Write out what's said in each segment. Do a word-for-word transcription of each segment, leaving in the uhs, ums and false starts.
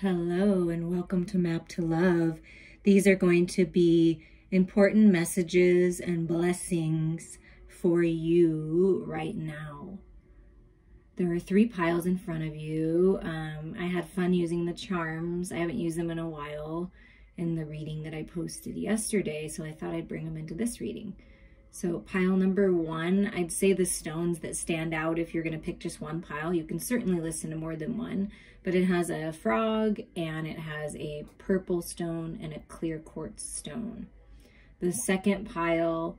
Hello and welcome to Map to Love. These are going to be important messages and blessings for you right now. There are three piles in front of you. Um, I had fun using the charms. I haven't used them in a while in the reading that I posted yesterday, so I thought I'd bring them into this reading. So pile number one, I'd say the stones that stand out if you're gonna pick just one pile. You can certainly listen to more than one, but it has a frog and it has a purple stone and a clear quartz stone. The second pile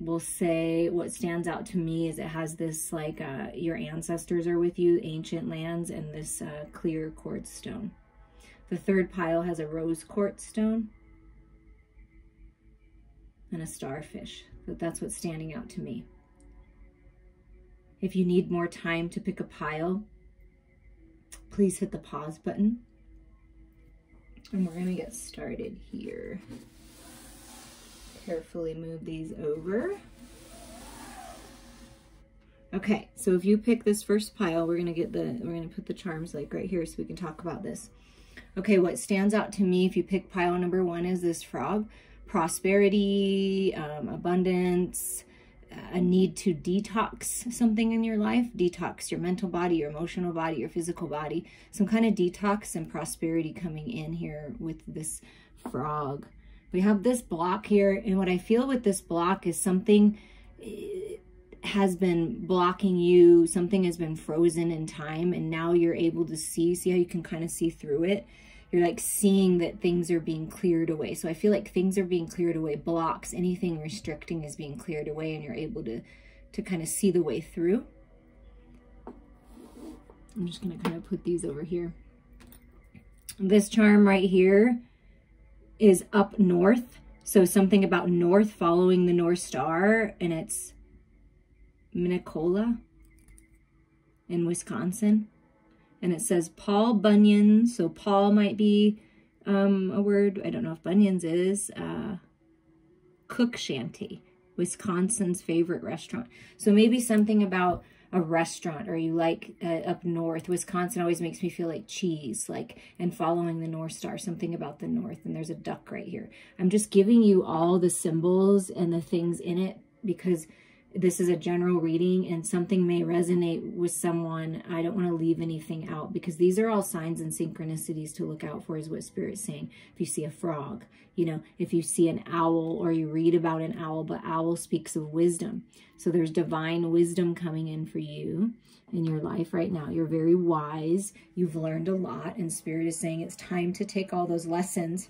will say what stands out to me is it has this like uh, your ancestors are with you, ancient lands, and this uh, clear quartz stone. The third pile has a rose quartz stone and a starfish. But that's what's standing out to me. If you need more time to pick a pile, please hit the pause button. And we're gonna get started here. Carefully move these over. Okay, so if you pick this first pile, we're gonna get the, we're gonna put the charms like right here so we can talk about this. Okay, what stands out to me if you pick pile number one is this frog. Prosperity, um, abundance, a need to detox something in your life. Detox your mental body, your emotional body, your physical body. Some kind of detox and prosperity coming in here with this frog. We have this block here, and what I feel with this block is something has been blocking you. Something has been frozen in time, and now you're able to see. See how you can kind of see through it? You're like seeing that things are being cleared away. So I feel like things are being cleared away. Blocks, anything restricting is being cleared away, and you're able to, to kind of see the way through. I'm just gonna kind of put these over here. This charm right here is up north. So something about north, following the North Star, and it's Minicola in Wisconsin. And it says Paul Bunyan, so Paul might be um, a word. I don't know if Bunyan's is. Uh, Cook Shanty, Wisconsin's favorite restaurant. So maybe something about a restaurant, or you like uh, up north. Wisconsin always makes me feel like cheese, like, and following the North Star, something about the north. And there's a duck right here. I'm just giving you all the symbols and the things in it because this is a general reading and something may resonate with someone. I don't want to leave anything out because these are all signs and synchronicities to look out for is what Spirit's saying. If you see a frog, you know, if you see an owl or you read about an owl, but owl speaks of wisdom. So there's divine wisdom coming in for you in your life right now. You're very wise. You've learned a lot, and Spirit is saying it's time to take all those lessons,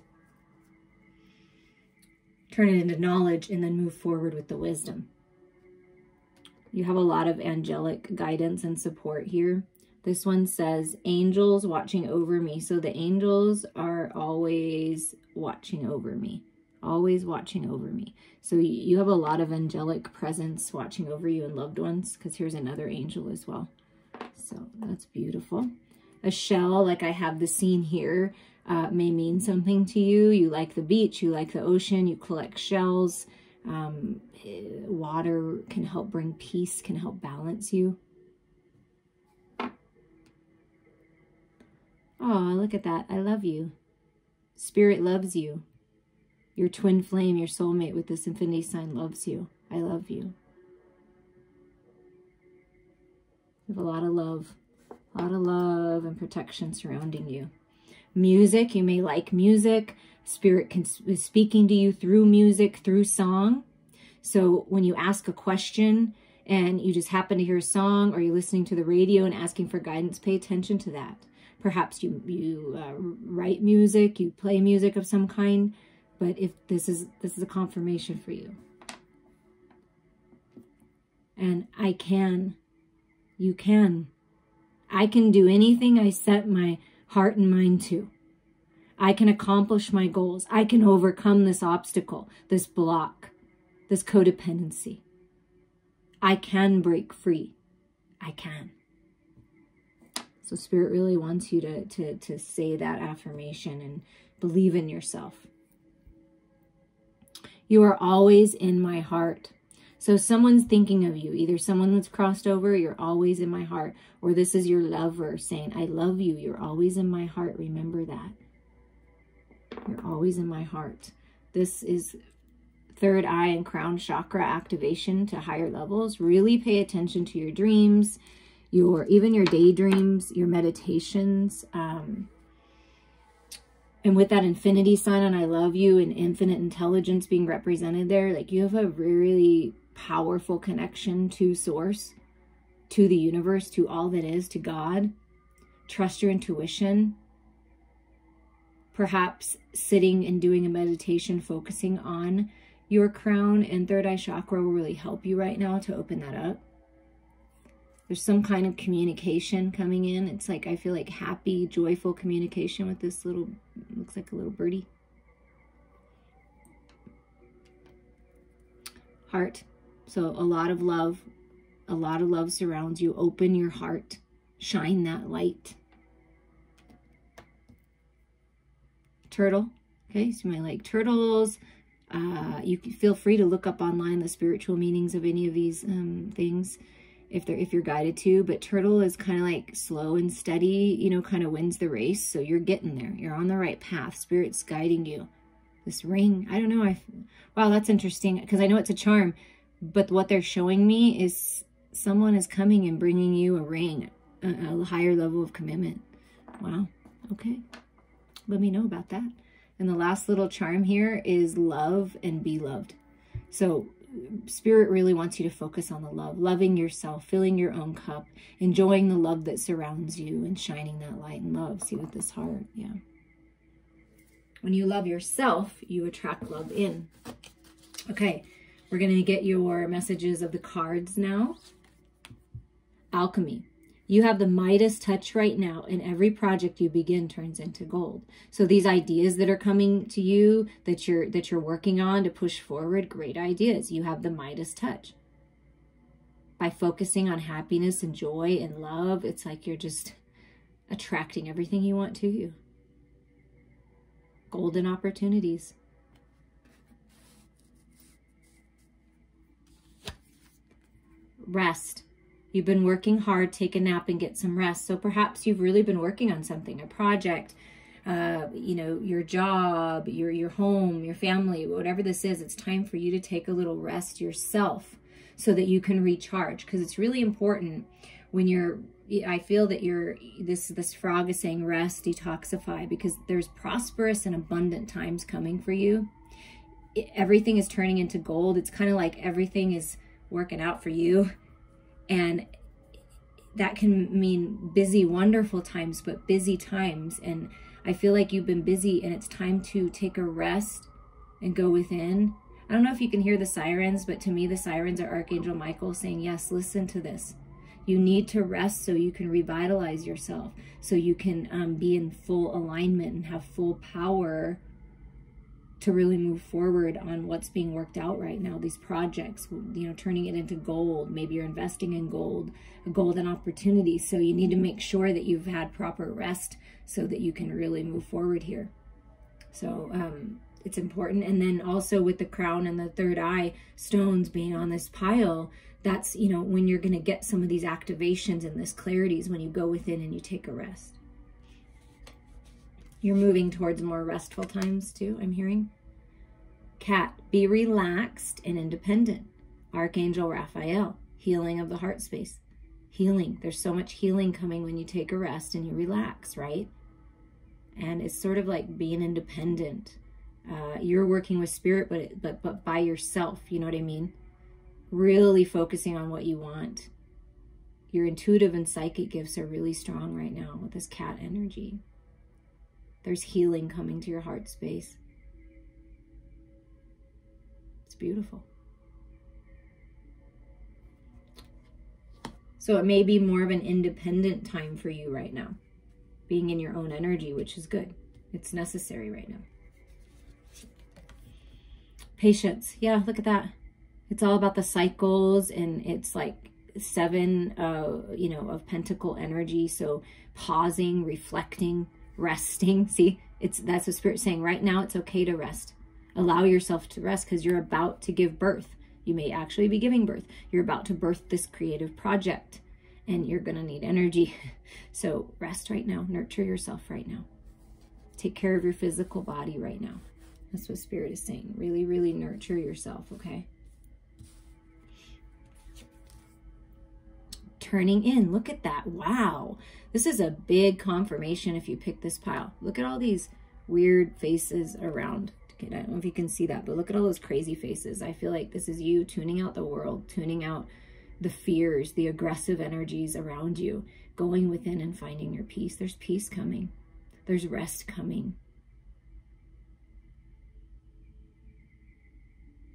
turn it into knowledge, and then move forward with the wisdom. You have a lot of angelic guidance and support here. This one says, angels watching over me. So the angels are always watching over me, always watching over me. So you have a lot of angelic presence watching over you and loved ones, because here's another angel as well. So that's beautiful. A shell, like I have the scene here, uh, may mean something to you. You like the beach, you like the ocean, you collect shells. Um, water can help bring peace, can help balance you. Oh, look at that. I love you. Spirit loves you. Your twin flame, your soulmate with this infinity sign loves you. I love you. You have a lot of love, a lot of love and protection surrounding you. Music, you may like music. Spirit can, is speaking to you through music, through song. So when you ask a question and you just happen to hear a song, or you're listening to the radio and asking for guidance, pay attention to that. Perhaps you, you uh, write music, you play music of some kind, but if this is, this is a confirmation for you. And I can, you can. I can do anything I set my heart and mind to. I can accomplish my goals. I can overcome this obstacle, this block, this codependency. I can break free. I can. So Spirit really wants you to, to, to say that affirmation and believe in yourself. You are always in my heart. So someone's thinking of you, either someone that's crossed over, you're always in my heart, or this is your lover saying, I love you, you're always in my heart. Remember that. You're always in my heart. This is third eye and crown chakra activation to higher levels. Really pay attention to your dreams, your even your daydreams, your meditations. Um, and with that infinity sign on I love you and infinite intelligence being represented there, like you have a really powerful connection to source, to the universe, to all that is, to God. Trust your intuition. Perhaps sitting and doing a meditation focusing on your crown and third eye chakra will really help you right now to open that up. There's some kind of communication coming in. It's like, I feel like happy, joyful communication with this little, looks like a little birdie. Heart. So a lot of love, a lot of love surrounds you. Open your heart, shine that light. Turtle. Okay, so you might like turtles. Uh, you can feel free to look up online the spiritual meanings of any of these um, things if they're if you're guided to. But turtle is kind of like slow and steady, you know, kind of wins the race. So you're getting there. You're on the right path. Spirit's guiding you. This ring, I don't know. I wow, that's interesting because I know it's a charm, but what they're showing me is someone is coming and bringing you a ring, a, a higher level of commitment. Wow. Okay. Let me know about that. And the last little charm here is love and be loved. So spirit really wants you to focus on the love, loving yourself, filling your own cup, enjoying the love that surrounds you and shining that light and love. See with this heart. Yeah. When you love yourself, you attract love in. Okay. We're going to get your messages of the cards now. Alchemy. You have the Midas touch right now, and every project you begin turns into gold. So these ideas that are coming to you, that you're that you're working on to push forward, great ideas. You have the Midas touch. By focusing on happiness and joy and love, it's like you're just attracting everything you want to you. Golden opportunities. Rest. You've been working hard, take a nap and get some rest. So perhaps you've really been working on something, a project, uh, you know, your job, your, your home, your family, whatever this is, it's time for you to take a little rest yourself so that you can recharge. Because it's really important when you're, I feel that you're, this, this frog is saying rest, detoxify, because there's prosperous and abundant times coming for you. It, everything is turning into gold. It's kind of like everything is working out for you. And that can mean busy, wonderful times, but busy times. And I feel like you've been busy and it's time to take a rest and go within. I don't know if you can hear the sirens, but to me, the sirens are Archangel Michael saying, yes, listen to this. You need to rest so you can revitalize yourself, so you can um, be in full alignment and have full power to really move forward on what's being worked out right now. These projects, you know, turning it into gold. Maybe you're investing in gold, a golden opportunity. So you need to make sure that you've had proper rest so that you can really move forward here. So um, it's important. And then also with the crown and the third eye stones being on this pile, that's, you know, when you're going to get some of these activations and this clarity is when you go within and you take a rest. You're moving towards more restful times too, I'm hearing. Cat, be relaxed and independent. Archangel Raphael, healing of the heart space. Healing, there's so much healing coming when you take a rest and you relax, right? And it's sort of like being independent. Uh, you're working with spirit, but, it, but, but by yourself, you know what I mean? Really focusing on what you want. Your intuitive and psychic gifts are really strong right now with this cat energy. There's healing coming to your heart space. It's beautiful. So it may be more of an independent time for you right now, being in your own energy, which is good. It's necessary right now. Patience. Yeah, look at that. It's all about the cycles and it's like seven, uh, you know, of pentacle energy. So pausing, reflecting, resting. See, it's that's what spirit's saying right now. It's okay to rest. Allow yourself to rest because you're about to give birth. You may actually be giving birth. You're about to birth this creative project and you're going to need energy. So rest right now. Nurture yourself right now. Take care of your physical body right now. That's what Spirit is saying. Really, really nurture yourself, okay? Turning in. Look at that. Wow. This is a big confirmation if you pick this pile. Look at all these weird faces around. I don't know if you can see that, but look at all those crazy faces. I feel like this is you tuning out the world, tuning out the fears, the aggressive energies around you, going within and finding your peace. There's peace coming. There's rest coming.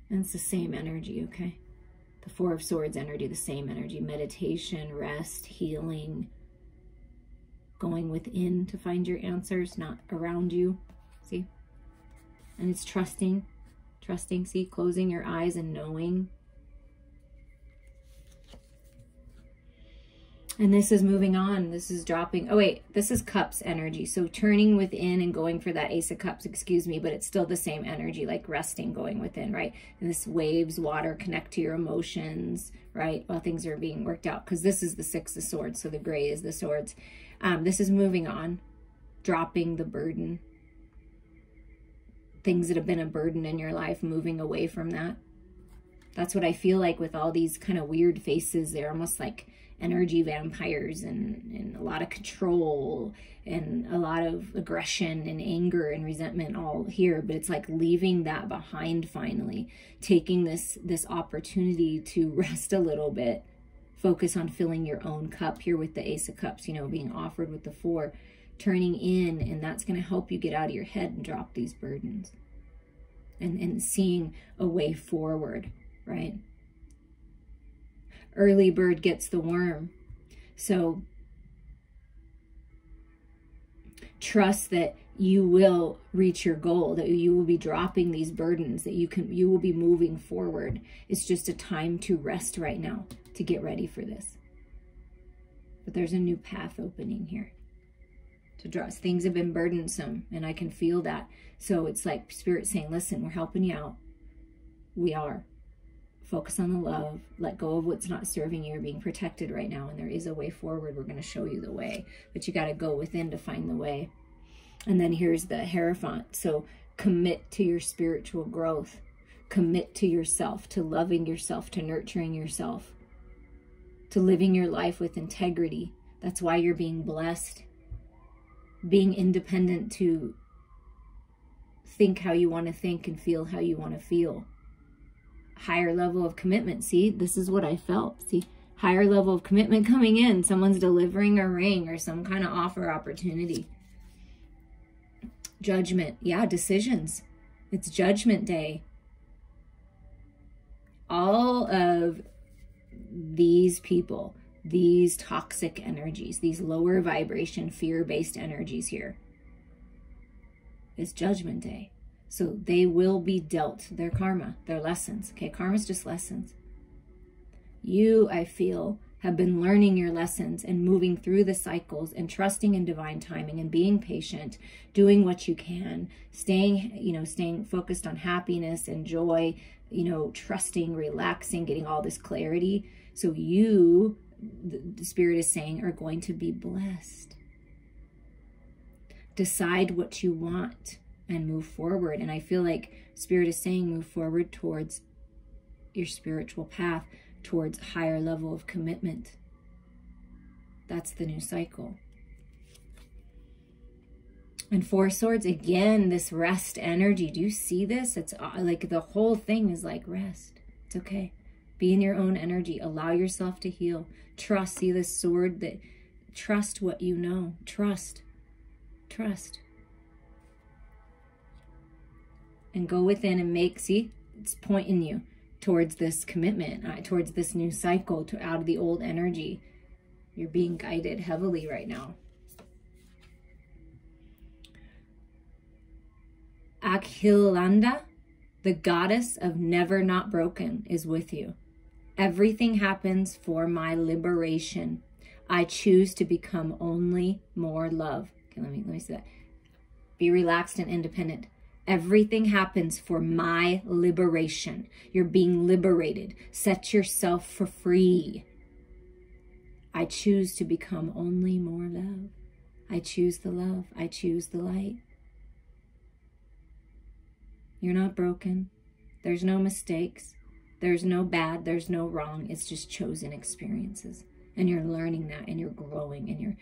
And it's the same energy, okay? The Four of Swords energy, the same energy. Meditation, rest, healing, going within to find your answers, not around you. See? And it's trusting, trusting, see? Closing your eyes and knowing. And this is moving on. This is dropping. Oh, wait. This is Cups energy. So turning within and going for that Ace of Cups, excuse me, but it's still the same energy, like resting, going within, right? And this waves, water, connect to your emotions, right? While things are being worked out, because this is the Six of Swords. So the gray is the swords. Um, this is moving on, dropping the burden. Things that have been a burden in your life, moving away from that. That's what I feel like with all these kind of weird faces. They're almost like energy vampires and, and a lot of control and a lot of aggression and anger and resentment all here, but it's like leaving that behind finally, taking this, this opportunity to rest a little bit, focus on filling your own cup here with the Ace of Cups, you know, being offered with the Four, turning in, and that's going to help you get out of your head and drop these burdens and, and seeing a way forward, right? Early bird gets the worm. So trust that you will reach your goal, that you will be dropping these burdens, that you can, you will be moving forward. It's just a time to rest right now to get ready for this. But there's a new path opening here to draw. Things have been burdensome and I can feel that. So it's like Spirit saying, listen, we're helping you out. We are. Focus on the love, let go of what's not serving you. You're being protected right now and there is a way forward. We're going to show you the way, but you got to go within to find the way. And then here's the Hierophant. So commit to your spiritual growth, commit to yourself, to loving yourself, to nurturing yourself, to living your life with integrity. That's why you're being blessed, being independent to think how you want to think and feel how you want to feel. Higher level of commitment. See, this is what I felt. See, higher level of commitment coming in. Someone's delivering a ring or some kind of offer opportunity. Judgment. Yeah, decisions. It's Judgment Day. All of these people, these toxic energies, these lower vibration, fear-based energies here, it's Judgment Day. So they will be dealt their karma, their lessons. Okay, karma's just lessons. You, I feel, have been learning your lessons and moving through the cycles and trusting in divine timing and being patient, doing what you can, staying, you know, staying focused on happiness and joy, you know, trusting, relaxing, getting all this clarity. So you, the Spirit is saying, are going to be blessed. Decide what you want and move forward. And I feel like Spirit is saying move forward towards your spiritual path, towards higher level of commitment. That's the new cycle. And Four Swords, again, this rest energy. Do you see this? It's like the whole thing is like rest. It's okay. Be in your own energy. Allow yourself to heal. Trust. See this sword that trust what you know. Trust. Trust. And go within and make, see, it's pointing you towards this commitment, uh, towards this new cycle, to out of the old energy. You're being guided heavily right now. Akhilanda, the goddess of never not broken, is with you. Everything happens for my liberation. I choose to become only more love. Okay, let me, let me say that. Be relaxed and independent. Everything happens for my liberation. You're being liberated. Set yourself for free. I choose to become only more love. I choose the love. I choose the light. You're not broken. There's no mistakes. There's no bad. There's no wrong. It's just chosen experiences. And you're learning that, and you're growing, and you're,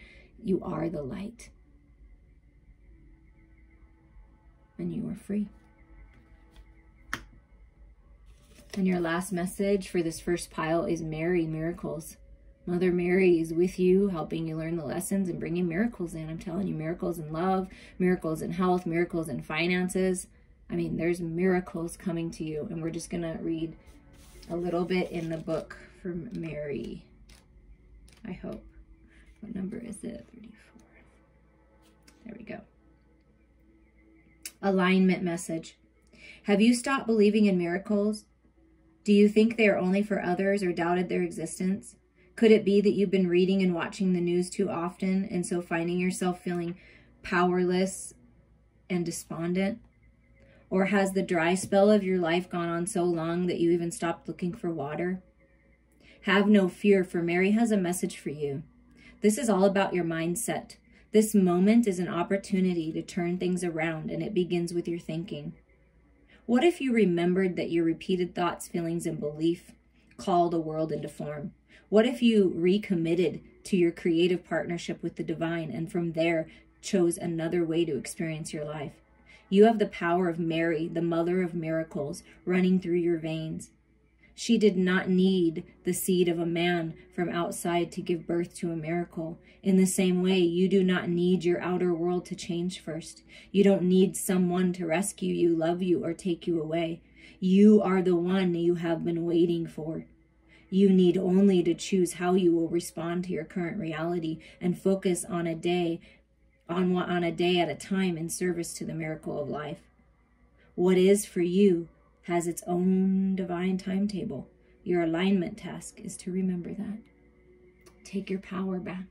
you are the light. And you are free. And your last message for this first pile is Mary, miracles. Mother Mary is with you, helping you learn the lessons and bringing miracles in. I'm telling you, miracles in love, miracles in health, miracles in finances. I mean, there's miracles coming to you. And we're just going to read a little bit in the book from Mary, I hope. What number is it? thirty-four. There we go. Alignment message. Have you stopped believing in miracles? Do you think they are only for others or doubted their existence? Could it be that you've been reading and watching the news too often and so finding yourself feeling powerless and despondent? Or has the dry spell of your life gone on so long that you even stopped looking for water? Have no fear, for Mary has a message for you. This is all about your mindset. This moment is an opportunity to turn things around, and it begins with your thinking. What if you remembered that your repeated thoughts, feelings, and belief call the world into form? What if you recommitted to your creative partnership with the divine and from there chose another way to experience your life? You have the power of Mary, the mother of miracles, running through your veins. She did not need the seed of a man from outside to give birth to a miracle. In the same way, you do not need your outer world to change first. You don't need someone to rescue you, love you, or take you away. You are the one you have been waiting for. You need only to choose how you will respond to your current reality and focus on a day, on what, on a day at a time in service to the miracle of life. What is for you has its own divine timetable. Your alignment task is to remember that. Take your power back.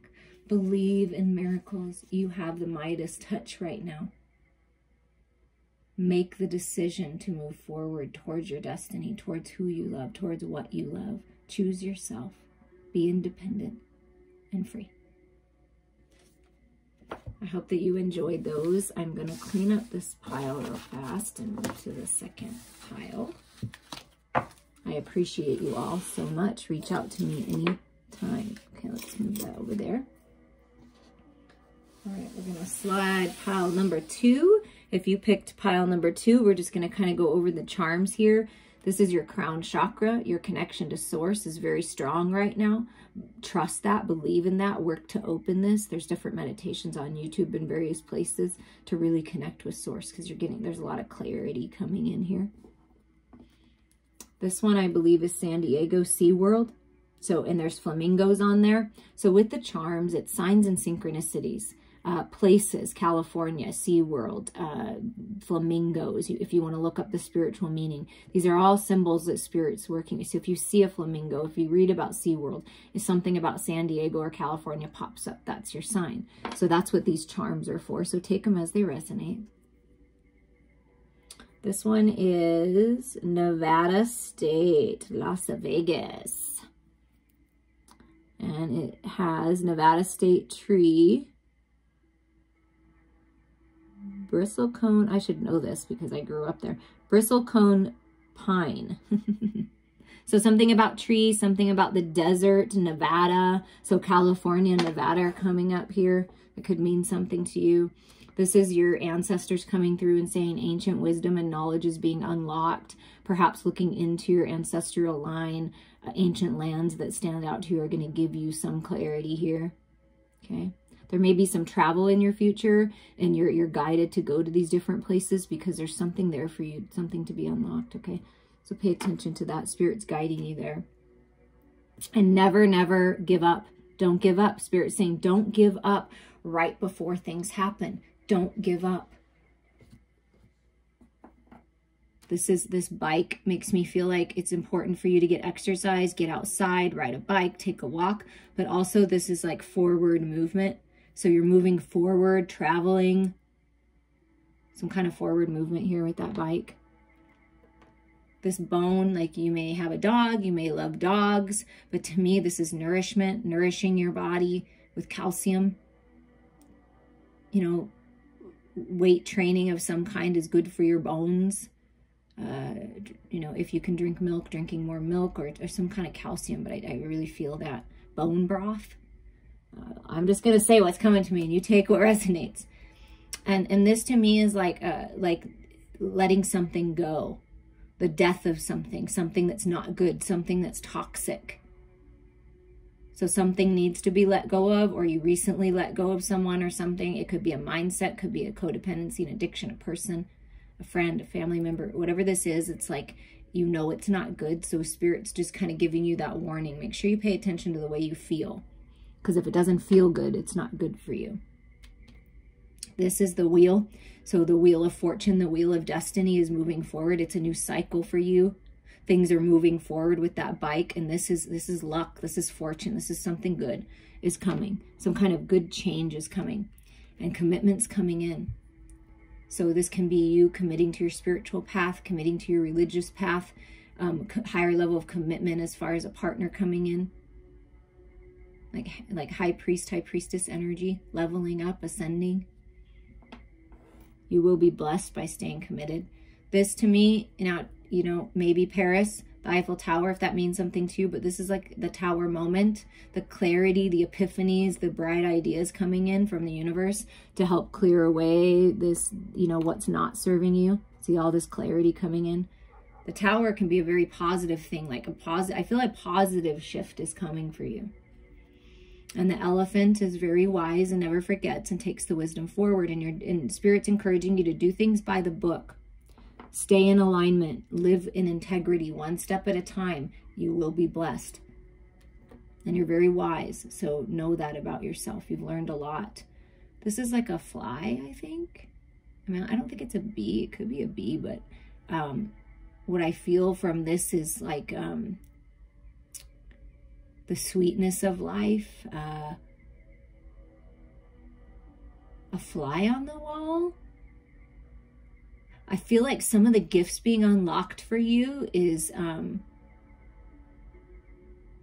Believe in miracles. You have the Midas touch right now. Make the decision to move forward towards your destiny, towards who you love, towards what you love. Choose yourself. Be independent and free. I hope that you enjoyed those. I'm going to clean up this pile real fast and move to the second pile. I appreciate you all so much. Reach out to me anytime. Okay, let's move that over there. All right, we're going to slide pile number two. If you picked pile number two, we're just going to kind of go over the charms here. This is your crown chakra. Your connection to source is very strong right now. Trust that, believe in that, work to open this. There's different meditations on YouTube and various places to really connect with source, because you're getting, there's a lot of clarity coming in here. This one I believe is San Diego SeaWorld. So, and there's flamingos on there. So with the charms, it's signs and synchronicities. Uh, places, California, SeaWorld, uh, flamingos, if you want to look up the spiritual meaning. These are all symbols that spirit's working with. So if you see a flamingo, if you read about SeaWorld, if something about San Diego or California pops up, that's your sign. So that's what these charms are for. So take them as they resonate. This one is Nevada State, Las Vegas. And it has Nevada State tree, Bristlecone, I should know this because I grew up there, Bristlecone pine. So something about trees, something about the desert, Nevada. So California and Nevada are coming up here. It could mean something to you. This is your ancestors coming through and saying ancient wisdom and knowledge is being unlocked, perhaps looking into your ancestral line, uh, ancient lands that stand out to you are going to give you some clarity here. Okay. There may be some travel in your future, and you're, you're guided to go to these different places because there's something there for you, something to be unlocked, okay? So pay attention to that. Spirit's guiding you there. And never, never give up. Don't give up. Spirit's saying don't give up right before things happen. Don't give up. This is, this bike makes me feel like it's important for you to get exercise, get outside, ride a bike, take a walk, but also this is like forward movement. So you're moving forward, traveling, some kind of forward movement here with that bike. This bone, like you may have a dog, you may love dogs, but to me, this is nourishment, nourishing your body with calcium. You know, weight training of some kind is good for your bones. Uh, you know, if you can drink milk, drinking more milk or, or some kind of calcium, but I, I really feel that bone broth. Uh, I'm just going to say what's coming to me and you take what resonates. And, and this to me is like, uh, like letting something go, the death of something, something that's not good, something that's toxic. So something needs to be let go of, or you recently let go of someone or something. It could be a mindset, could be a codependency, an addiction, a person, a friend, a family member, whatever this is. It's like, you know, it's not good. So spirit's just kind of giving you that warning. Make sure you pay attention to the way you feel, because if it doesn't feel good, it's not good for you. This is the wheel. So the wheel of fortune, the wheel of destiny is moving forward. It's a new cycle for you. Things are moving forward with that bike. And this is, this is luck. This is fortune. This is something good is coming. Some kind of good change is coming, and commitment's coming in. So this can be you committing to your spiritual path, committing to your religious path, um, higher level of commitment as far as a partner coming in, like, like high priest, high priestess energy, leveling up, ascending. You will be blessed by staying committed. This to me, now, you know, maybe Paris, the Eiffel Tower, if that means something to you, but this is like the tower moment, the clarity, the epiphanies, the bright ideas coming in from the universe to help clear away this, you know, what's not serving you. See all this clarity coming in. The tower can be a very positive thing, like a positive, I feel like a positive shift is coming for you. And the elephant is very wise and never forgets and takes the wisdom forward. And, your, and spirit's encouraging you to do things by the book. Stay in alignment. Live in integrity. One step at a time. You will be blessed. And you're very wise. So know that about yourself. You've learned a lot. This is like a fly, I think. I mean, I don't think it's a bee. It could be a bee. But um, what I feel from this is like... Um, the sweetness of life, uh, a fly on the wall. I feel like some of the gifts being unlocked for you is um,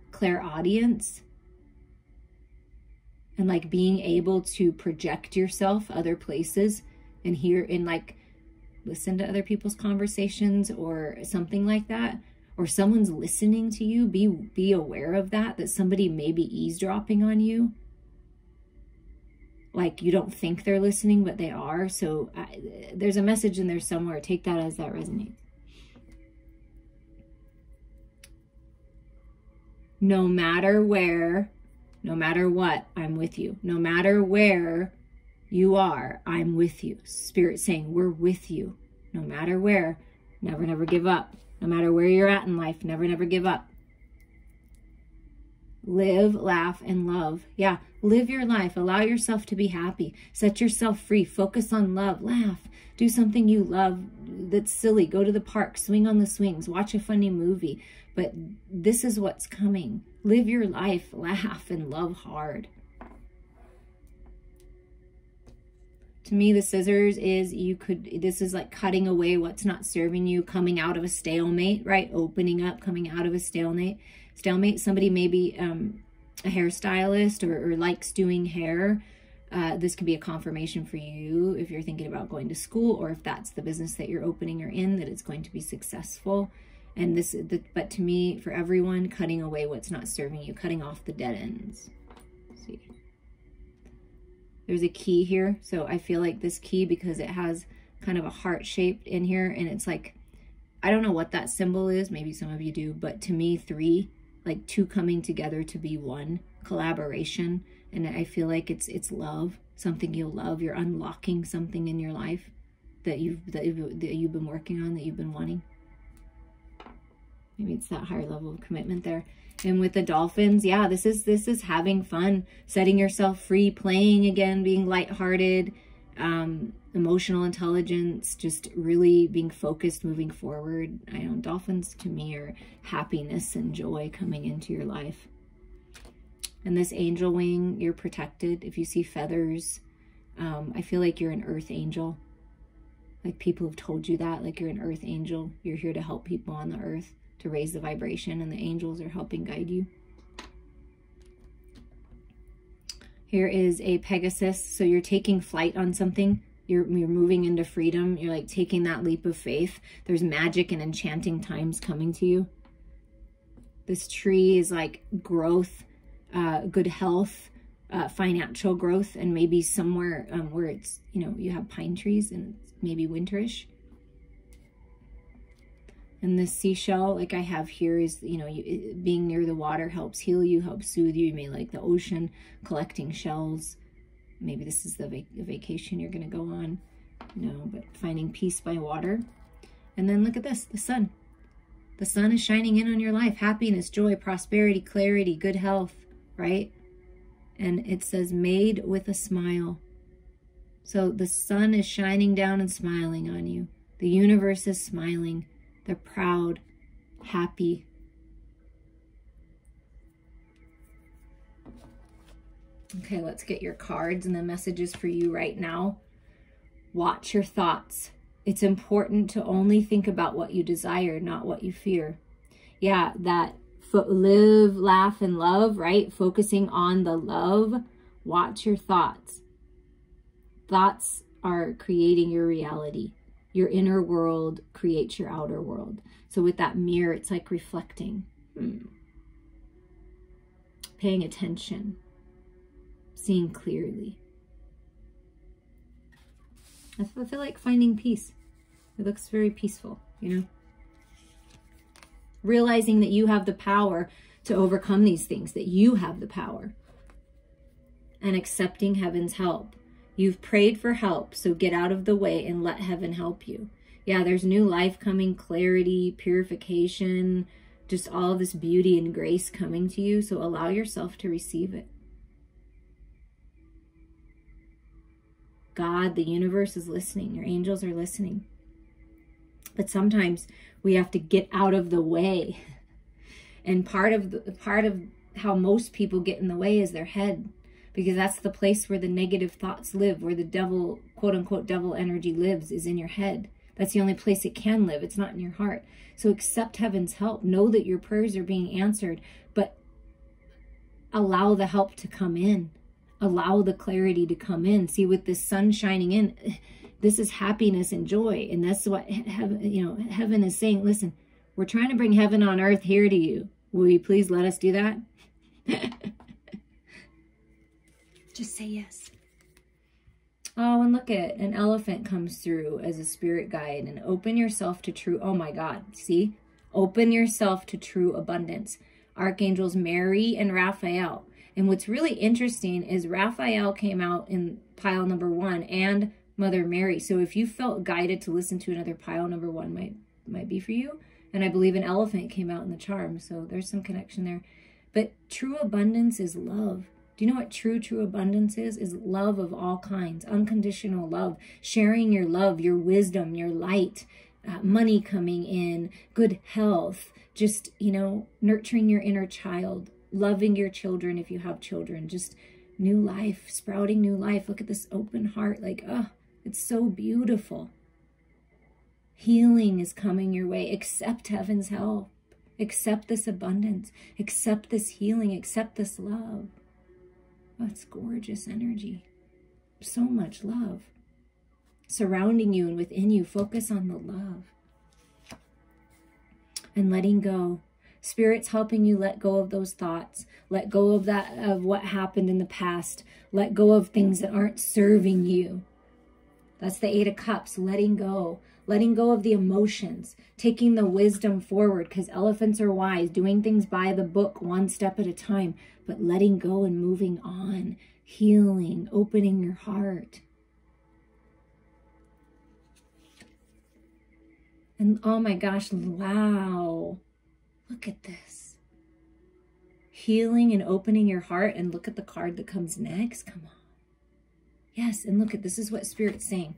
clairaudience and like being able to project yourself other places and hear and like listen to other people's conversations or something like that. Or someone's listening to you, be, be aware of that, that somebody may be eavesdropping on you. Like you don't think they're listening, but they are. So I, there's a message in there somewhere. Take that as that resonates. No matter where, no matter what, I'm with you. No matter where you are, I'm with you. Spirit saying, we're with you. No matter where, never, never give up. No matter where you're at in life, never, never give up. Live, laugh, and love. Yeah, live your life. Allow yourself to be happy. Set yourself free. Focus on love. Laugh. Do something you love that's silly. Go to the park. Swing on the swings. Watch a funny movie. But this is what's coming. Live your life. Laugh and love hard. To me, the scissors is you could, this is like cutting away what's not serving you, coming out of a stalemate, right? Opening up, coming out of a stalemate. Stalemate, somebody may be um, a hairstylist or, or likes doing hair. Uh, this could be a confirmation for you if you're thinking about going to school or if that's the business that you're opening or in, that it's going to be successful. And this, the, but to me, for everyone, cutting away what's not serving you, cutting off the dead ends. Let's see. There's a key here. So I feel like this key, because it has kind of a heart shaped in here, and it's like, I don't know what that symbol is. Maybe some of you do, but to me, three, like two coming together to be one, collaboration. And I feel like it's, it's love, something you'll love. You're unlocking something in your life that you've, that you've, that you've been working on, that you've been wanting. Maybe it's that higher level of commitment there. And with the dolphins, yeah, this is this is having fun, setting yourself free, playing again, being lighthearted, um, emotional intelligence, just really being focused, moving forward. I know dolphins to me are happiness and joy coming into your life. And this angel wing, you're protected. If you see feathers, um, I feel like you're an earth angel. Like people have told you that, like you're an earth angel. You're here to help people on the earth, to raise the vibration, and the angels are helping guide you. Here is a Pegasus. So you're taking flight on something. You're, you're moving into freedom. You're like taking that leap of faith. There's magic and enchanting times coming to you. This tree is like growth, uh, good health, uh, financial growth, and maybe somewhere um, where it's, you know, you have pine trees and it's maybe winterish. And this seashell, like I have here, is, you know, you, being near the water helps heal you, helps soothe you. You may like the ocean, collecting shells. Maybe this is the, vac the vacation you're going to go on. No, but finding peace by water. And then look at this, the sun. The sun is shining in on your life. Happiness, joy, prosperity, clarity, good health, right? And it says, made with a smile. So the sun is shining down and smiling on you. The universe is smiling. They're proud, happy. Okay, let's get your cards and the messages for you right now. Watch your thoughts. It's important to only think about what you desire, not what you fear. Yeah, that live, laugh, and love, right? Focusing on the love. Watch your thoughts. Thoughts are creating your reality. Your inner world creates your outer world. So with that mirror, it's like reflecting. Hmm. Paying attention. Seeing clearly. I feel like finding peace. It looks very peaceful, you know? Realizing that you have the power to overcome these things, that you have the power. And accepting heaven's help. You've prayed for help, so get out of the way and let heaven help you. Yeah, there's new life coming, clarity, purification, just all this beauty and grace coming to you. So allow yourself to receive it. God, the universe is listening. Your angels are listening. But sometimes we have to get out of the way. And part of the, part of how most people get in the way is their head. Because that's the place where the negative thoughts live, where the devil, quote unquote, devil energy lives, is in your head. That's the only place it can live. It's not in your heart. So accept heaven's help. Know that your prayers are being answered, but allow the help to come in. Allow the clarity to come in. See, with this sun shining in, this is happiness and joy. And that's what heaven, you know, heaven is saying. Listen, we're trying to bring heaven on earth here to you. Will you please let us do that? Just say yes. Oh, and look at an elephant comes through as a spirit guide. And open yourself to true, oh my God, see? Open yourself to true abundance. Archangels Mary and Raphael. And what's really interesting is Raphael came out in pile number one and Mother Mary. So if you felt guided to listen to another pile, number one might, might be for you. And I believe an elephant came out in the charm. So there's some connection there. But true abundance is love. Do you know what true, true abundance is? Is love of all kinds, unconditional love, sharing your love, your wisdom, your light, uh, money coming in, good health, just, you know, nurturing your inner child, loving your children if you have children, just new life, sprouting new life. Look at this open heart, like, oh, it's so beautiful. Healing is coming your way. Accept heaven's help. Accept this abundance. Accept this healing. Accept this love. That's gorgeous energy. So much love surrounding you and within you. Focus on the love and letting go. Spirit's helping you let go of those thoughts. Let go of that, of what happened in the past. Let go of things that aren't serving you. That's the Eight of Cups, letting go. Letting go of the emotions, taking the wisdom forward, because elephants are wise, doing things by the book, one step at a time, but letting go and moving on, healing, opening your heart. And oh my gosh, wow, look at this. Healing and opening your heart, and look at the card that comes next, come on. Yes, and look at, this is what Spirit's saying.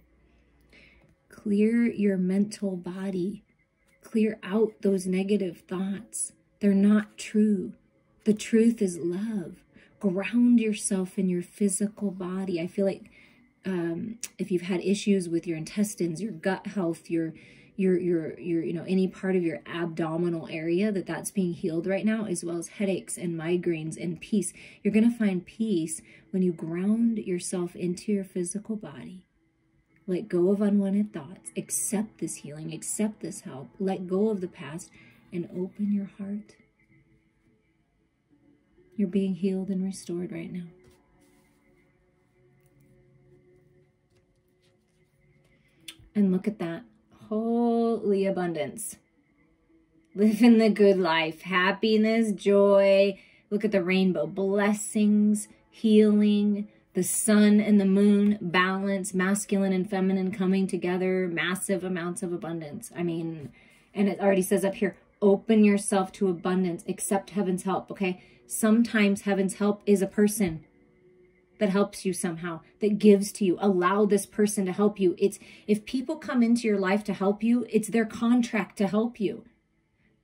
Clear your mental body. Clear out those negative thoughts. They're not true. The truth is love. Ground yourself in your physical body. I feel like um, if you've had issues with your intestines, your gut health, your, your, your, your, you know, any part of your abdominal area that that's being healed right now, as well as headaches and migraines and peace. You're going to find peace when you ground yourself into your physical body. Let go of unwanted thoughts. Accept this healing. Accept this help. Let go of the past and open your heart. You're being healed and restored right now. And look at that. Holy abundance. Living the good life. Happiness, joy. Look at the rainbow. Blessings, healing, the sun and the moon, balance, masculine and feminine coming together, massive amounts of abundance. I mean, and it already says up here, open yourself to abundance, accept heaven's help, okay? Sometimes heaven's help is a person that helps you somehow, that gives to you. Allow this person to help you. It's, if people come into your life to help you, it's their contract to help you.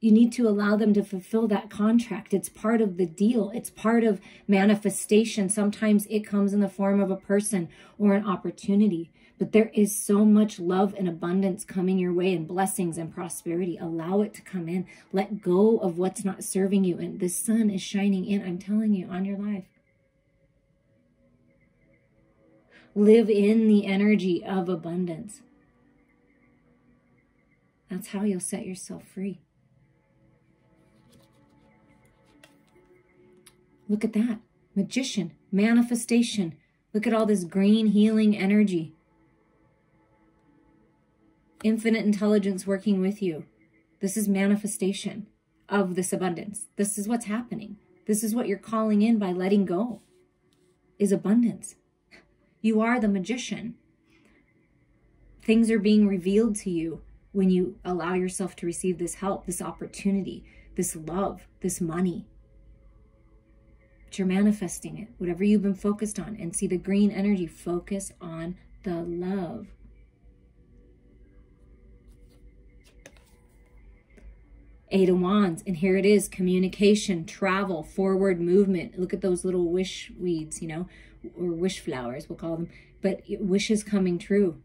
You need to allow them to fulfill that contract. It's part of the deal. It's part of manifestation. Sometimes it comes in the form of a person or an opportunity. But there is so much love and abundance coming your way, and blessings and prosperity. Allow it to come in. Let go of what's not serving you. And the sun is shining in, I'm telling you, on your life. Live in the energy of abundance. That's how you'll set yourself free. Look at that. Magician. Manifestation. Look at all this green healing energy. Infinite intelligence working with you. This is manifestation of this abundance. This is what's happening. This is what you're calling in by letting go, is abundance. You are the magician. Things are being revealed to you when you allow yourself to receive this help, this opportunity, this love, this money. But you're manifesting it, whatever you've been focused on. And see the green energy, focus on the love. Eight of Wands, and here it is, communication, travel, forward movement. Look at those little wish weeds, you know, or wish flowers, we'll call them, but wishes coming true.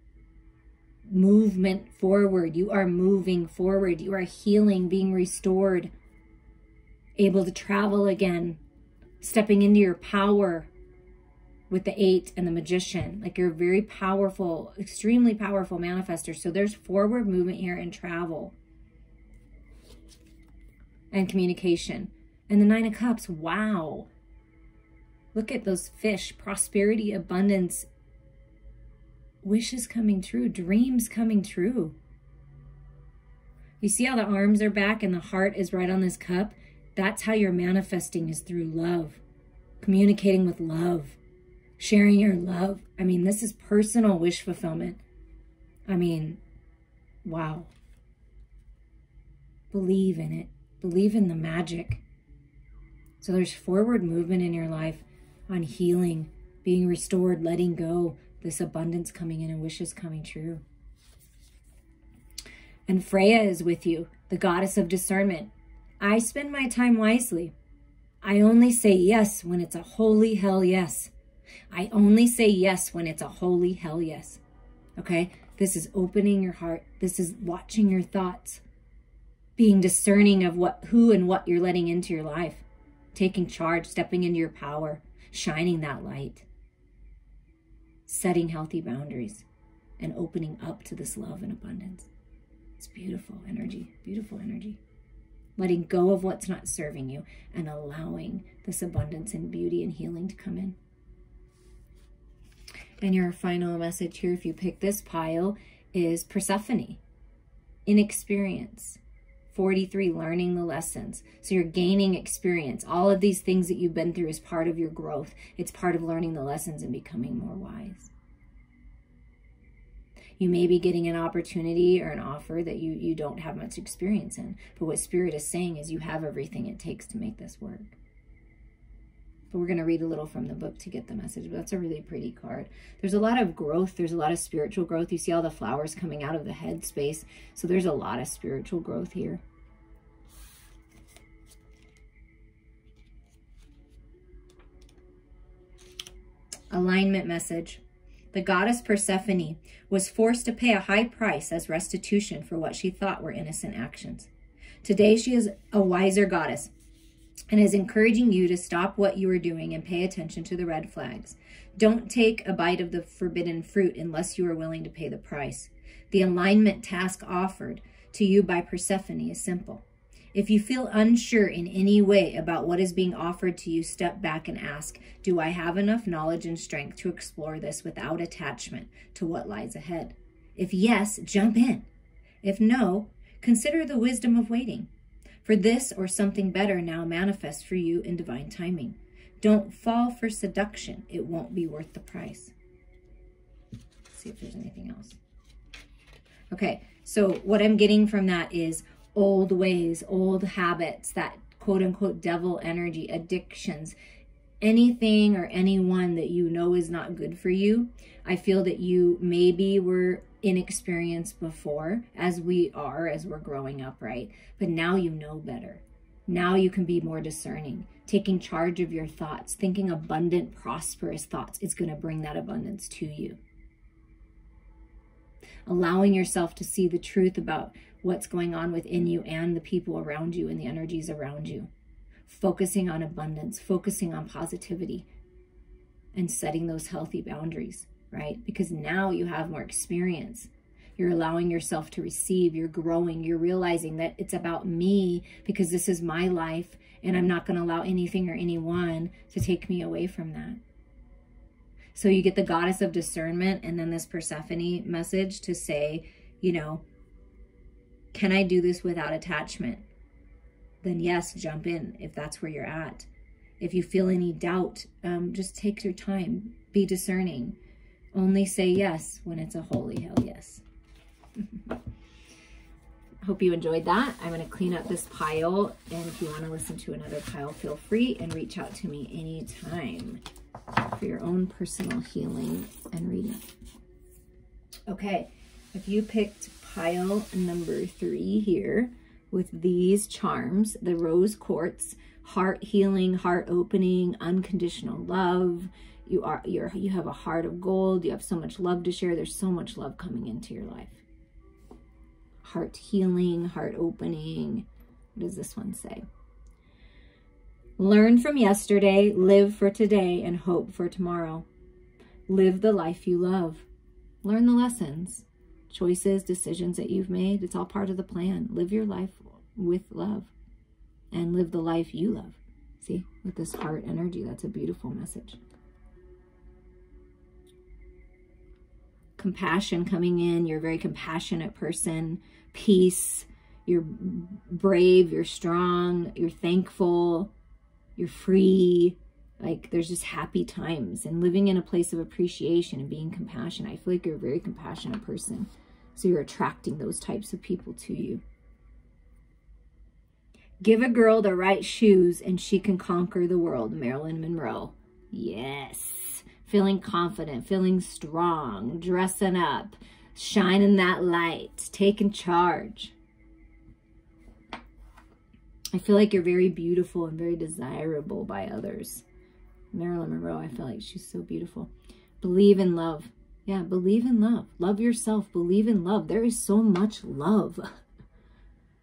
Movement forward, you are moving forward, you are healing, being restored, able to travel again. Stepping into your power with the eight and the magician. Like, you're a very powerful, extremely powerful manifester. So there's forward movement here and travel and communication. And the Nine of Cups, wow. Look at those fish, prosperity, abundance, wishes coming true, dreams coming true. You see how the arms are back and the heart is right on this cup? That's how you're manifesting, is through love, communicating with love, sharing your love. I mean, this is personal wish fulfillment. I mean, wow. Believe in it. Believe in the magic. So there's forward movement in your life on healing, being restored, letting go, this abundance coming in and wishes coming true. And Freya is with you, the goddess of discernment. I spend my time wisely. I only say yes when it's a holy hell yes. I only say yes when it's a holy hell yes. Okay? This is opening your heart. This is watching your thoughts. Being discerning of what, who and what you're letting into your life. Taking charge, stepping into your power, shining that light. Setting healthy boundaries and opening up to this love and abundance. It's beautiful energy, beautiful energy. Letting go of what's not serving you and allowing this abundance and beauty and healing to come in. And your final message here, if you pick this pile, is Persephone. Inexperience. forty-three, learning the lessons. So you're gaining experience. All of these things that you've been through is part of your growth. It's part of learning the lessons and becoming more wise. You may be getting an opportunity or an offer that you, you don't have much experience in. But what Spirit is saying is you have everything it takes to make this work. But we're going to read a little from the book to get the message. But that's a really pretty card. There's a lot of growth. There's a lot of spiritual growth. You see all the flowers coming out of the head space. So there's a lot of spiritual growth here. Alignment message. the goddess Persephone was forced to pay a high price as restitution for what she thought were innocent actions. Today, she is a wiser goddess and is encouraging you to stop what you are doing and pay attention to the red flags. Don't take a bite of the forbidden fruit unless you are willing to pay the price. The alignment task offered to you by Persephone is simple. If you feel unsure in any way about what is being offered to you, step back and ask, do I have enough knowledge and strength to explore this without attachment to what lies ahead? If yes, jump in. If no, consider the wisdom of waiting. For this or something better now manifests for you in divine timing. Don't fall for seduction. It won't be worth the price. Let's see if there's anything else. Okay, so what I'm getting from that is old ways, old habits, that quote-unquote devil energy, addictions, anything or anyone that you know is not good for you. I feel that you maybe were inexperienced before, as we are, as we're growing up, right? But now you know better. Now you can be more discerning, taking charge of your thoughts, thinking abundant, prosperous thoughts is going to bring that abundance to you. Allowing yourself to see the truth about what's going on within you and the people around you and the energies around you. Focusing on abundance, focusing on positivity, and setting those healthy boundaries, right? Because now you have more experience. You're allowing yourself to receive, you're growing, you're realizing that it's about me because this is my life and I'm not going to allow anything or anyone to take me away from that. So you get the goddess of discernment and then this Persephone message to say, you know, can I do this without attachment? Then yes, jump in if that's where you're at. If you feel any doubt, um, just take your time. Be discerning. Only say yes when it's a holy hell yes. Hope you enjoyed that. I'm going to clean up this pile. And if you want to listen to another pile, feel free and reach out to me anytime for your own personal healing and reading. Okay, if you picked pile number three here with these charms, the rose quartz, heart healing, heart opening, unconditional love. You are you're you have a heart of gold. You have so much love to share. There's so much love coming into your life. Heart healing, heart opening. What does this one say? Learn from yesterday, live for today, and hope for tomorrow. Live the life you love. Learn the lessons. Choices, decisions that you've made, it's all part of the plan. Live your life with love and live the life you love. See, with this heart energy, that's a beautiful message. Compassion coming in, you're a very compassionate person. Peace, you're brave, you're strong, you're thankful, you're free. Like, there's just happy times and living in a place of appreciation and being compassionate. I feel like you're a very compassionate person. So you're attracting those types of people to you. Give a girl the right shoes and she can conquer the world. Marilyn Monroe. Yes. Feeling confident, feeling strong, dressing up, shining that light, taking charge. I feel like you're very beautiful and very desirable by others. Marilyn Monroe, I feel like she's so beautiful. Believe in love. Yeah, believe in love. Love yourself. Believe in love. There is so much love.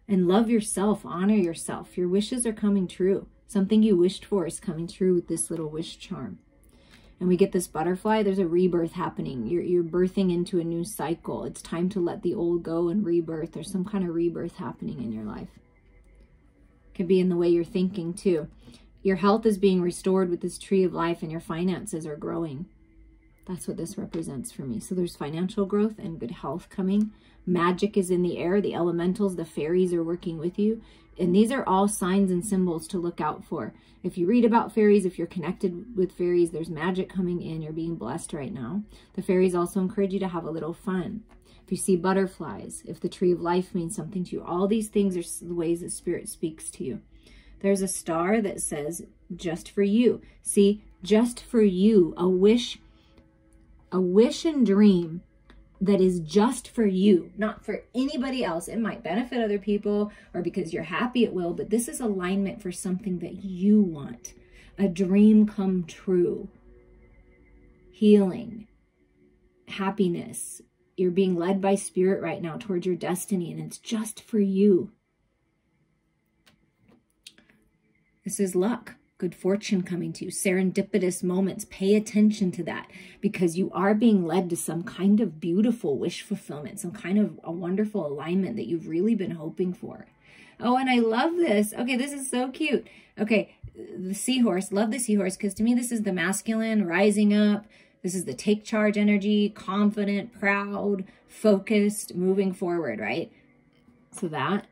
And love yourself. Honor yourself. Your wishes are coming true. Something you wished for is coming true with this little wish charm. And we get this butterfly. There's a rebirth happening. You're, you're birthing into a new cycle. It's time to let the old go and rebirth. There's some kind of rebirth happening in your life. Could be in the way you're thinking too. Your health is being restored with this tree of life and your finances are growing. That's what this represents for me. So there's financial growth and good health coming. Magic is in the air. The elementals, the fairies are working with you. And these are all signs and symbols to look out for. If you read about fairies, if you're connected with fairies, there's magic coming in. You're being blessed right now. The fairies also encourage you to have a little fun. If you see butterflies, if the tree of life means something to you, all these things are the ways that spirit speaks to you. There's a star that says, just for you. See, just for you, a wish, a wish and dream that is just for you, not for anybody else. It might benefit other people or because you're happy it will, but this is alignment for something that you want. A dream come true. Healing. happiness. You're being led by spirit right now towards your destiny, and it's just for you. This is luck, good fortune coming to you, serendipitous moments. Pay attention to that, because you are being led to some kind of beautiful wish fulfillment, some kind of a wonderful alignment that you've really been hoping for. Oh, and I love this. Okay, this is so cute. Okay, the seahorse. Love the seahorse, because to me this is the masculine rising up. This is the take charge energy, confident, proud, focused, moving forward, right? So that.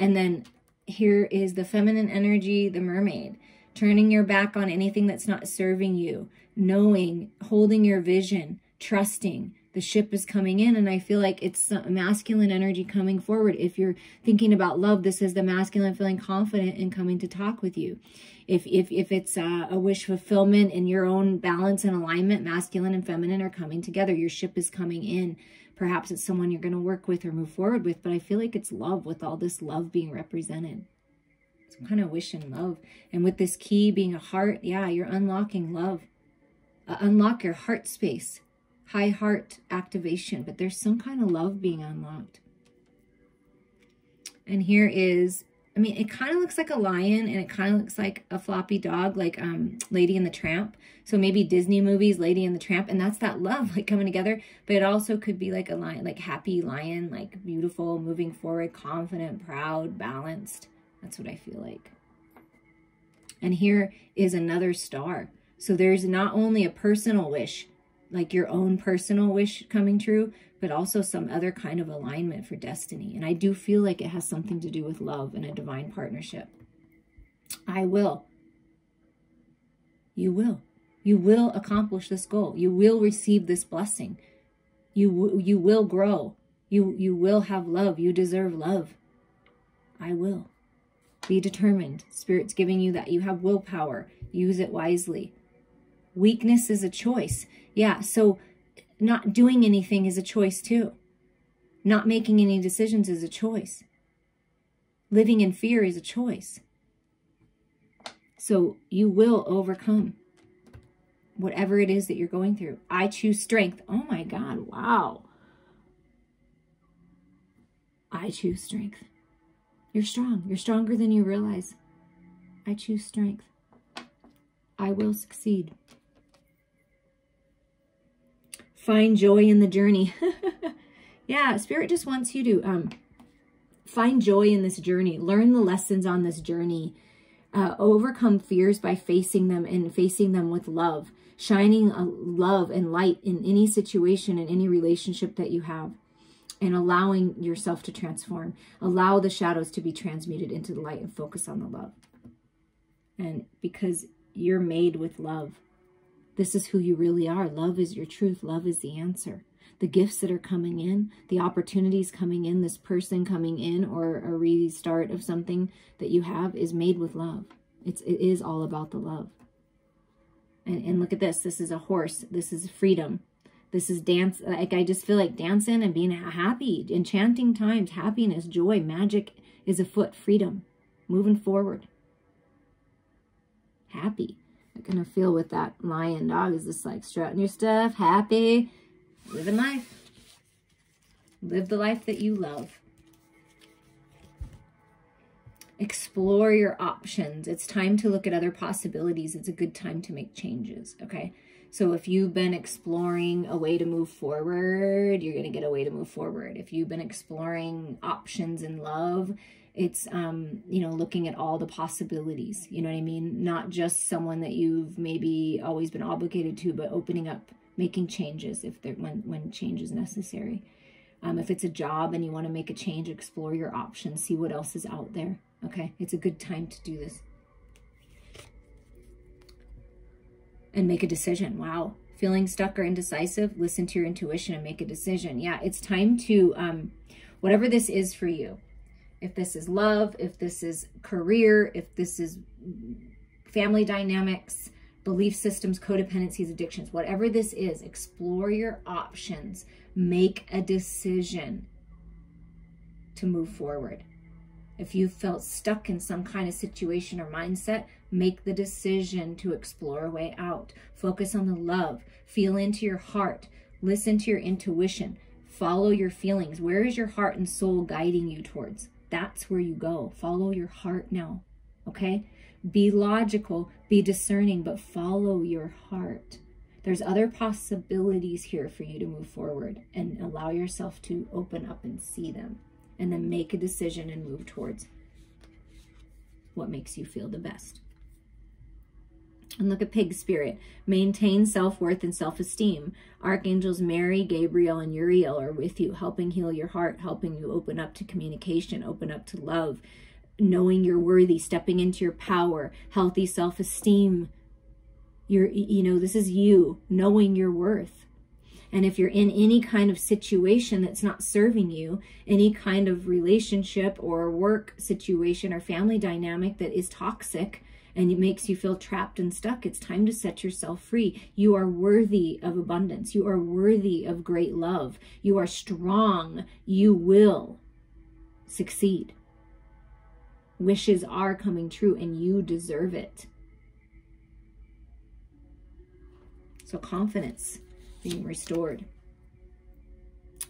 And then here is the feminine energy, the mermaid, turning your back on anything that's not serving you, knowing, holding your vision, trusting. The ship is coming in, and I feel like it's masculine energy coming forward. If you're thinking about love, this is the masculine feeling confident and coming to talk with you. If if, if it's a, a wish fulfillment in your own balance and alignment, masculine and feminine are coming together. Your ship is coming in. Perhaps it's someone you're going to work with or move forward with, but I feel like it's love, with all this love being represented. Some kind of wish and love. And with this key being a heart, yeah, you're unlocking love. Uh, unlock your heart space. High heart activation, but there's some kind of love being unlocked. And here is, I mean, it kind of looks like a lion, and it kind of looks like a floppy dog, like um, Lady and the Tramp. So maybe Disney movies, Lady and the Tramp, and that's that love, like, coming together. But it also could be like a lion, like happy lion, like beautiful, moving forward, confident, proud, balanced. That's what I feel like. And here is another star. So there's not only a personal wish, like your own personal wish coming true, but also some other kind of alignment for destiny. And I do feel like it has something to do with love and a divine partnership. I will. You will. You will accomplish this goal. You will receive this blessing. You, you will grow. You, you will have love. You deserve love. I will. Be determined. Spirit's giving you that. You have willpower. Use it wisely. Weakness is a choice. Yeah, so not doing anything is a choice too. Not making any decisions is a choice. Living in fear is a choice. So you will overcome whatever it is that you're going through. I choose strength. Oh my God, wow. I choose strength. You're strong. You're stronger than you realize. I choose strength. I will succeed. Find joy in the journey. Yeah, Spirit just wants you to um, find joy in this journey. Learn the lessons on this journey. Uh, overcome fears by facing them, and facing them with love. Shining a love and light in any situation, in any relationship that you have. And allowing yourself to transform. Allow the shadows to be transmuted into the light, and focus on the love. And because you're made with love. This is who you really are. Love is your truth. Love is the answer. The gifts that are coming in, the opportunities coming in, this person coming in, or a restart of something that you have is made with love. It's, it is all about the love. And, and look at this. This is a horse. This is freedom. This is dance. Like, I just feel like dancing and being happy, enchanting times, happiness, joy, magic is afoot, freedom, moving forward, happy. I'm gonna feel with that lion dog is just like strutting your stuff, happy, living life. Live the life that you love. Explore your options. It's time to look at other possibilities. It's a good time to make changes, okay? So if you've been exploring a way to move forward, you're gonna get a way to move forward. If you've been exploring options in love, it's, um, you know, looking at all the possibilities, you know what I mean? Not just someone that you've maybe always been obligated to, but opening up, making changes if there, when, when change is necessary. Um, if it's a job and you want to make a change, explore your options, see what else is out there. Okay. It's a good time to do this. And make a decision. Wow. Feeling stuck or indecisive, listen to your intuition and make a decision. Yeah. It's time to, um, whatever this is for you. If this is love, if this is career, if this is family dynamics, belief systems, codependencies, addictions, whatever this is, explore your options. Make a decision to move forward. If you felt stuck in some kind of situation or mindset, make the decision to explore a way out. Focus on the love. Feel into your heart. Listen to your intuition. Follow your feelings. Where is your heart and soul guiding you towards? That's where you go. Follow your heart now, okay? Be logical, be discerning, but follow your heart. There's other possibilities here for you to move forward, and allow yourself to open up and see them, and then make a decision and move towards what makes you feel the best. And look at pig spirit. Maintain self-worth and self-esteem. Archangels Mary, Gabriel, and Uriel are with you, helping heal your heart, helping you open up to communication, open up to love, knowing you're worthy, stepping into your power, healthy self-esteem. You're, you know, this is you knowing your worth. And if you're in any kind of situation that's not serving you, any kind of relationship or work situation or family dynamic that is toxic, and it makes you feel trapped and stuck, it's time to set yourself free. You are worthy of abundance. You are worthy of great love. You are strong. You will succeed. Wishes are coming true, and you deserve it. So confidence being restored.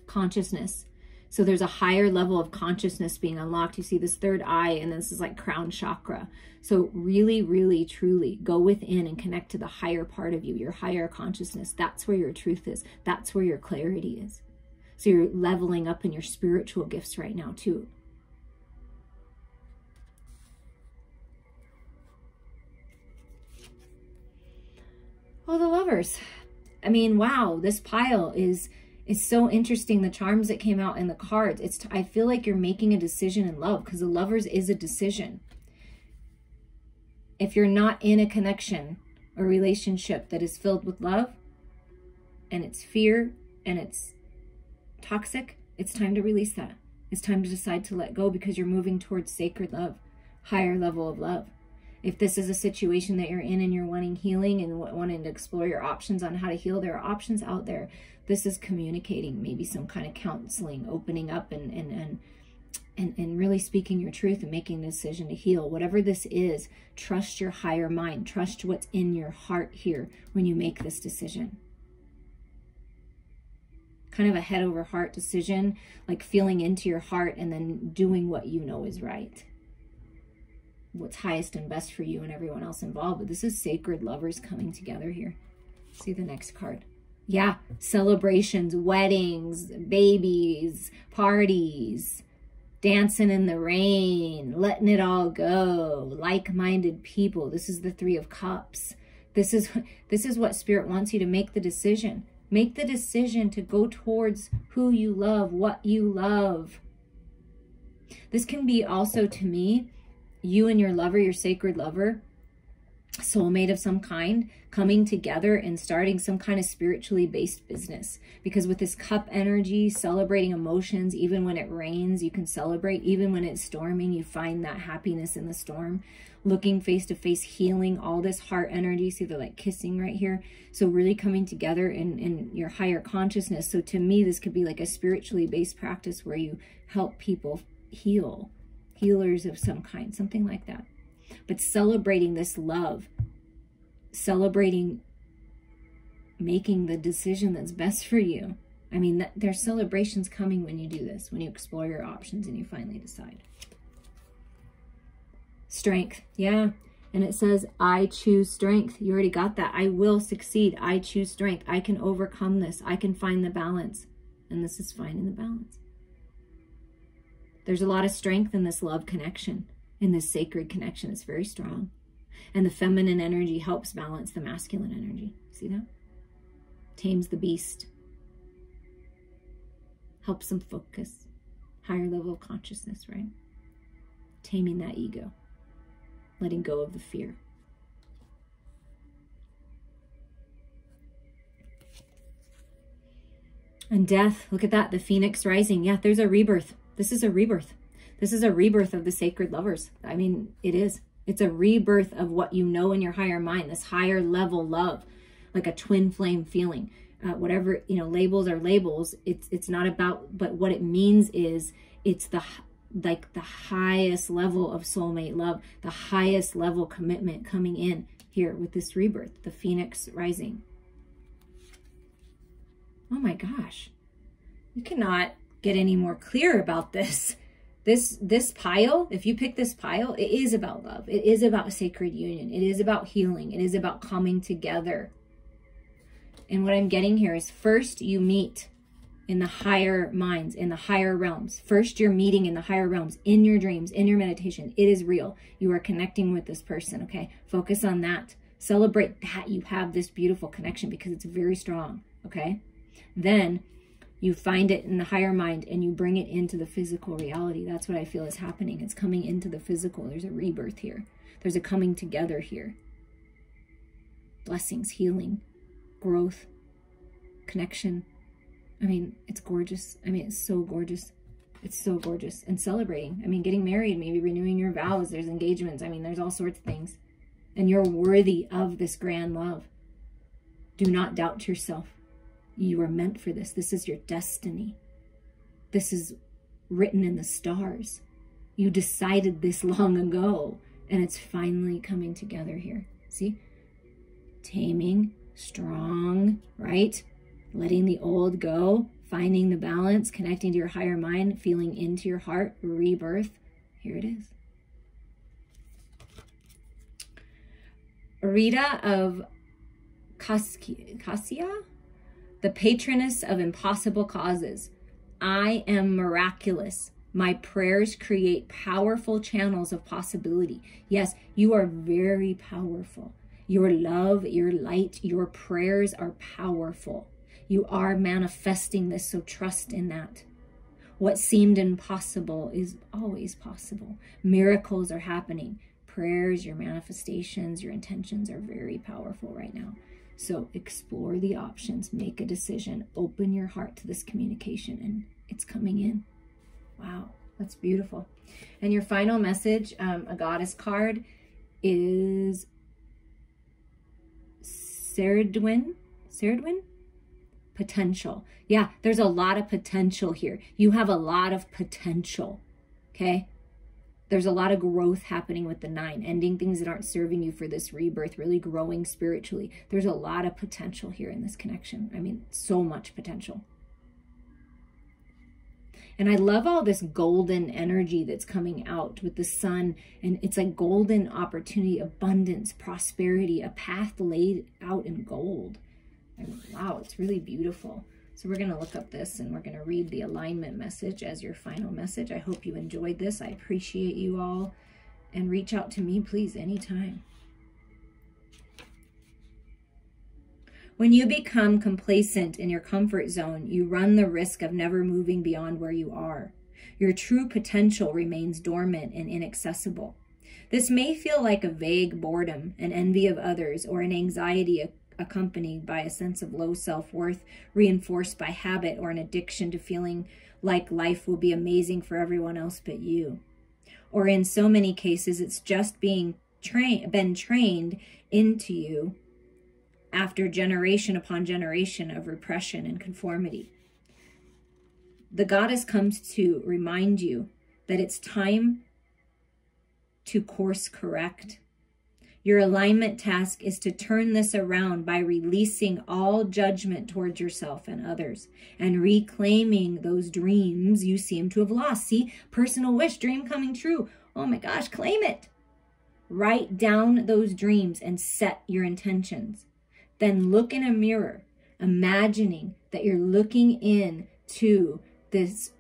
Consciousness. So there's a higher level of consciousness being unlocked. You see this third eye, and this is like crown chakra. So really, really, truly go within and connect to the higher part of you, your higher consciousness. That's where your truth is. That's where your clarity is. So you're leveling up in your spiritual gifts right now too. Oh, the lovers. I mean, wow, this pile is... It's so interesting, the charms that came out in the cards. It's t I feel like you're making a decision in love, because the lovers is a decision. If you're not in a connection or relationship that is filled with love, and it's fear, and it's toxic, it's time to release that. It's time to decide to let go, because you're moving towards sacred love, higher level of love. If this is a situation that you're in and you're wanting healing and wanting to explore your options on how to heal, there are options out there. This is communicating, maybe some kind of counseling, opening up and, and, and, and, and really speaking your truth and making the decision to heal. Whatever this is, trust your higher mind. Trust what's in your heart here when you make this decision. Kind of a head over heart decision, like feeling into your heart and then doing what you know is right. What's highest and best for you and everyone else involved. But this is sacred lovers coming together here. See the next card. Yeah, celebrations, weddings, babies, parties, dancing in the rain, letting it all go, like-minded people. This is the Three of Cups. This is, this is what Spirit wants you to make the decision. Make the decision to go towards who you love, what you love. This can be also, to me, you and your lover, your sacred lover, soulmate of some kind, coming together and starting some kind of spiritually based business. Because with this cup energy, celebrating emotions, even when it rains, you can celebrate. Even when it's storming, you find that happiness in the storm. Looking face to face, healing, all this heart energy. See, they're like kissing right here. So really coming together in, in your higher consciousness. So to me, this could be like a spiritually based practice where you help people heal. Healers of some kind, something like that. But celebrating this love, celebrating making the decision that's best for you. I mean, that, there's celebrations coming when you do this, when you explore your options and you finally decide. Strength, yeah. And it says, I choose strength. You already got that. I will succeed. I choose strength. I can overcome this. I can find the balance. And this is finding the balance. There's a lot of strength in this love connection, in this sacred connection. It's very strong. And the feminine energy helps balance the masculine energy. See that? Tames the beast. Helps them focus. Higher level of consciousness, right? Taming that ego. Letting go of the fear. And death, look at that, the phoenix rising. Yeah, there's a rebirth. This is a rebirth. This is a rebirth of the sacred lovers. I mean, it is. It's a rebirth of what you know in your higher mind, this higher level love, like a twin flame feeling. Uh, whatever, you know, labels are labels. It's it's not about, but what it means is it's the like the highest level of soulmate love, the highest level commitment coming in here with this rebirth, the phoenix rising. Oh my gosh, you cannot get any more clear about this. This, this pile, if you pick this pile, it is about love. It is about sacred union. It is about healing. It is about coming together. And what I'm getting here is first you meet in the higher minds, in the higher realms. First, you're meeting in the higher realms, in your dreams, in your meditation. It is real. You are connecting with this person, okay? Focus on that. Celebrate that you have this beautiful connection because it's very strong, okay? Then you find it in the higher mind and you bring it into the physical reality. That's what I feel is happening. It's coming into the physical. There's a rebirth here. There's a coming together here. Blessings, healing, growth, connection. I mean, it's gorgeous. I mean, it's so gorgeous. It's so gorgeous. And celebrating. I mean, getting married, maybe renewing your vows. There's engagements. I mean, there's all sorts of things. And you're worthy of this grand love. Do not doubt yourself. You are meant for this. This is your destiny. This is written in the stars. You decided this long ago, and it's finally coming together here. See? Taming, strong, right? Letting the old go, finding the balance, connecting to your higher mind, feeling into your heart, rebirth. Here it is. Rita of Kasia? The patroness of impossible causes. I am miraculous. My prayers create powerful channels of possibility. Yes, you are very powerful. Your love, your light, your prayers are powerful. You are manifesting this, so trust in that. What seemed impossible is always possible. Miracles are happening. Prayers, your manifestations, your intentions are very powerful right now. So explore the options, make a decision, open your heart to this communication, and it's coming in. Wow, that's beautiful. And your final message, um, a goddess card, is Saredwyn, Saredwyn? Potential. Yeah, there's a lot of potential here. You have a lot of potential, okay? There's a lot of growth happening with the nine, ending things that aren't serving you for this rebirth, really growing spiritually. There's a lot of potential here in this connection. I mean, so much potential. And I love all this golden energy that's coming out with the sun. And it's like golden opportunity, abundance, prosperity, a path laid out in gold. I mean, wow, it's really beautiful. So we're going to look up this and we're going to read the alignment message as your final message. I hope you enjoyed this. I appreciate you all. And reach out to me, please, anytime. When you become complacent in your comfort zone, you run the risk of never moving beyond where you are. Your true potential remains dormant and inaccessible. This may feel like a vague boredom, an envy of others, or an anxiety accompanied by a sense of low self-worth, reinforced by habit or an addiction to feeling like life will be amazing for everyone else but you. Or in so many cases, it's just being trained, been trained into you after generation upon generation of repression and conformity. The goddess comes to remind you that it's time to course correct. Your alignment task is to turn this around by releasing all judgment towards yourself and others and reclaiming those dreams you seem to have lost. See, personal wish, dream coming true. Oh my gosh, claim it. Write down those dreams and set your intentions. Then look in a mirror, imagining that you're looking into this,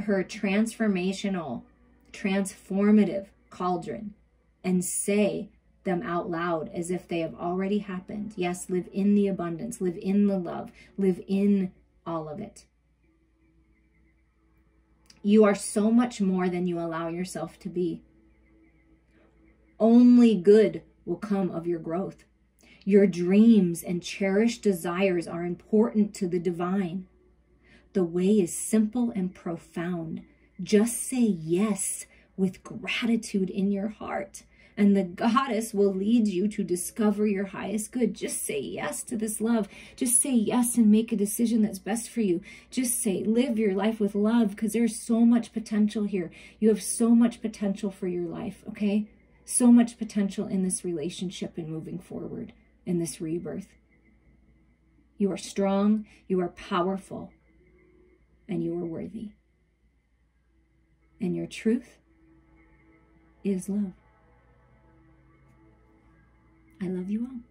her transformational, transformative cauldron, and say them out loud as if they have already happened. Yes, live in the abundance, live in the love, live in all of it. You are so much more than you allow yourself to be. Only good will come of your growth. Your dreams and cherished desires are important to the divine. The way is simple and profound. Just say yes with gratitude in your heart, and the goddess will lead you to discover your highest good. Just say yes to this love. Just say yes and make a decision that's best for you. Just say, live your life with love, because there's so much potential here. You have so much potential for your life, okay? So much potential in this relationship and moving forward in this rebirth. You are strong, you are powerful, and you are worthy. And your truth is love. I love you all.